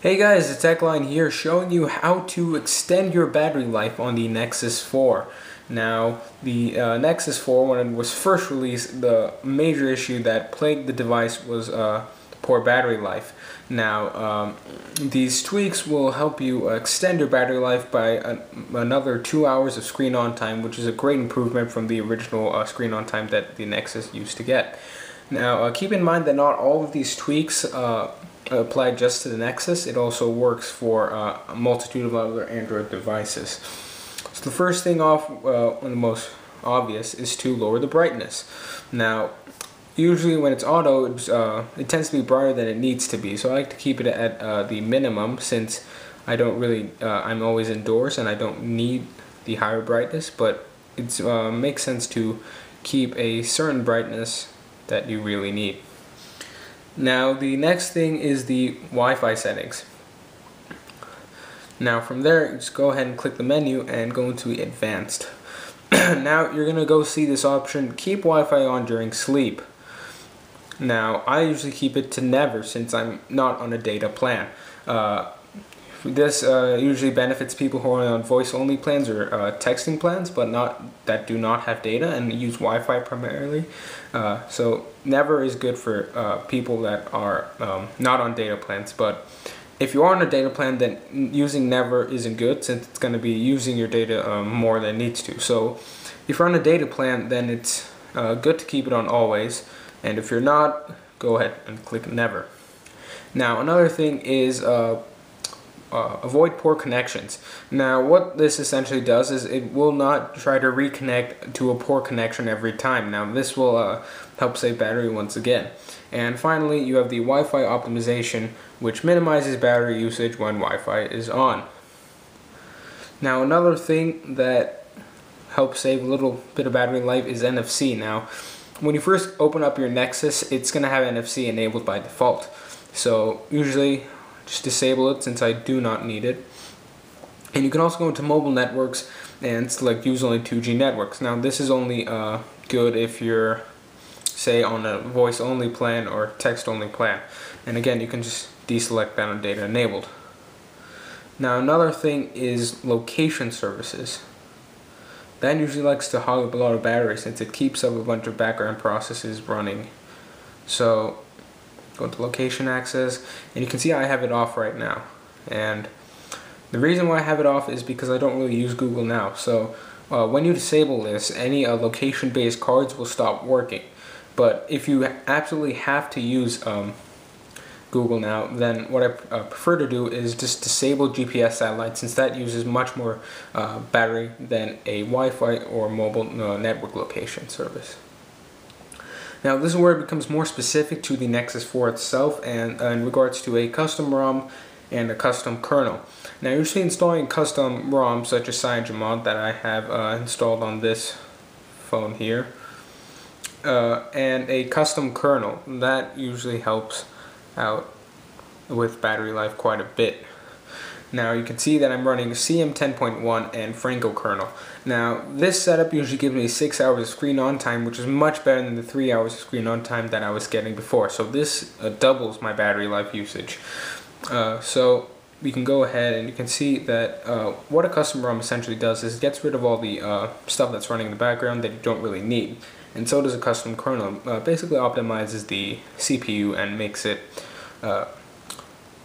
Hey guys, the TheTechLion here, showing you how to extend your battery life on the Nexus 4. Now, the Nexus 4, when it was first released, the major issue that plagued the device was poor battery life. Now, these tweaks will help you extend your battery life by another 2 hours of screen on time, which is a great improvement from the original screen on time that the Nexus used to get. Now, keep in mind that not all of these tweaks apply just to the Nexus. It also works for a multitude of other Android devices. So the first thing off, and the most obvious, is to lower the brightness. Now, usually when it's auto, it tends to be brighter than it needs to be. So I like to keep it at the minimum, since I don't really, I'm always indoors and I don't need the higher brightness. But it makes sense to keep a certain brightness that you really need. Now, the next thing is the Wi-Fi settings. Now, from there, just go ahead and click the menu and go into advanced. Now, you're gonna go see this option, keep Wi-Fi on during sleep. Now, I usually keep it to never, since I'm not on a data plan. This usually benefits people who are on voice-only plans or texting plans, but that do not have data and use Wi-Fi primarily. So never is good for people that are not on data plans. But if you are on a data plan, then using never isn't good, since it's going to be using your data more than it needs to. So if you're on a data plan, then it's good to keep it on always. And if you're not, go ahead and click never. Now, another thing is avoid poor connections. Now, what this essentially does is it will not try to reconnect to a poor connection every time. Now, this will help save battery once again. And finally, you have the Wi-Fi optimization, which minimizes battery usage when Wi-Fi is on. Now, another thing that helps save a little bit of battery life is NFC. Now, when you first open up your Nexus, it's going to have NFC enabled by default. So usually just disable it, since I do not need it. And you can also go into mobile networks and select use only 2G networks. Now, this is only good if you're, say, on a voice only plan or text only plan. And again, you can just deselect that on data enabled. Now, another thing is location services. That usually likes to hog up a lot of battery, since it keeps up a bunch of background processes running. So go to location access, and you can see I have it off right now. And the reason why I have it off is because I don't really use Google now. So when you disable this, any location-based cards will stop working. But if you absolutely have to use Google now, then what I prefer to do is just disable GPS satellite, since that uses much more battery than a Wi-Fi or mobile network location service. Now, this is where it becomes more specific to the Nexus 4 itself, and in regards to a custom ROM and a custom kernel. Now, usually installing a custom ROM, such as CyanogenMod that I have installed on this phone here, and a custom kernel, that usually helps out with battery life quite a bit. Now, you can see that I'm running CM10.1 and Franco Kernel. Now, this setup usually gives me 6 hours of screen on time, which is much better than the 3 hours of screen on time that I was getting before. So this doubles my battery life usage. So we can go ahead and you can see that what a custom ROM essentially does is it gets rid of all the stuff that's running in the background that you don't really need. And so does a custom kernel. Basically optimizes the CPU and makes it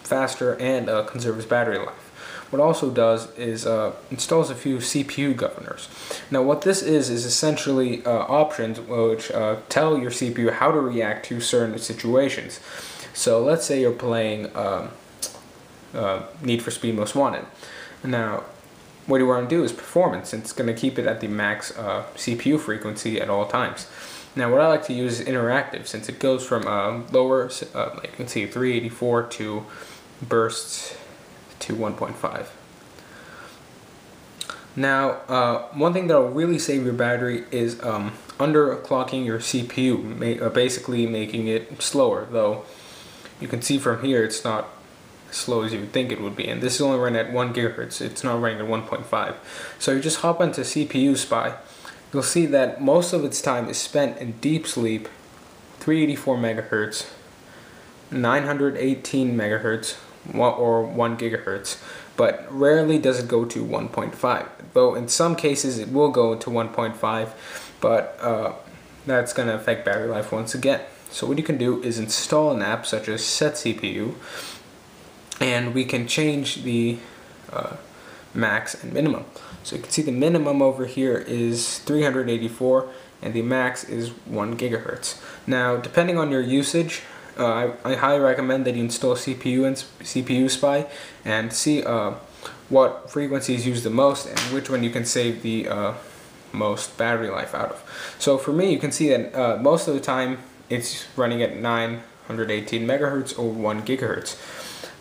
faster and conserves battery life. What it also does is installs a few CPU governors. Now, what this is essentially options which tell your CPU how to react to certain situations. So let's say you're playing Need for Speed Most Wanted. Now, what you want to do is performance, and it's going to keep it at the max CPU frequency at all times. Now, what I like to use is interactive, since it goes from lower, like you can see, 384 to bursts to 1.5. Now, one thing that will really save your battery is underclocking your CPU, basically making it slower, though you can see from here it's not as slow as you would think it would be. And this is only running at 1 gigahertz, it's not running at 1.5. So you just hop onto CPU Spy. You'll see that most of its time is spent in deep sleep, 384 megahertz, 918 megahertz, or 1 gigahertz, but rarely does it go to 1.5, though in some cases it will go to 1.5, but that's going to affect battery life once again. So what you can do is install an app such as SetCPU, and we can change the max and minimum. So you can see the minimum over here is 384 and the max is 1 gigahertz. Now depending on your usage, I highly recommend that you install CPU and CPU Spy and see what frequencies use the most and which one you can save the most battery life out of. So for me, you can see that most of the time it's running at 918 megahertz or 1 gigaherts.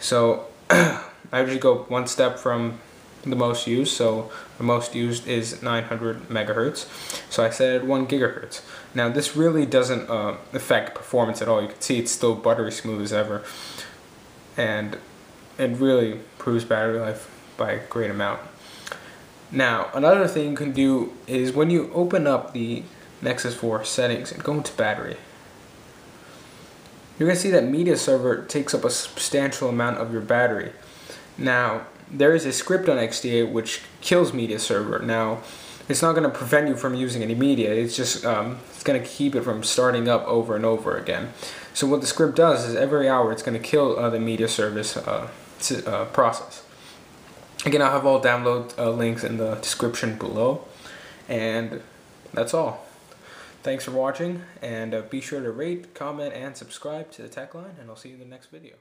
So I usually go one step from the most used, so the most used is 900 megahertz. So I set it at 1 gigahertz. Now this really doesn't affect performance at all. You can see it's still buttery smooth as ever, and it really improves battery life by a great amount. Now another thing you can do is when you open up the Nexus 4 settings and go into battery, you're going to see that media server takes up a substantial amount of your battery. Now there is a script on XDA which kills media server. Now, it's not going to prevent you from using any media. It's just it's going to keep it from starting up over and over again. So what the script does is every hour it's going to kill the media service process. Again, I'll have all download links in the description below. And that's all. Thanks for watching, and be sure to rate, comment, and subscribe to the TechLion, and I'll see you in the next video.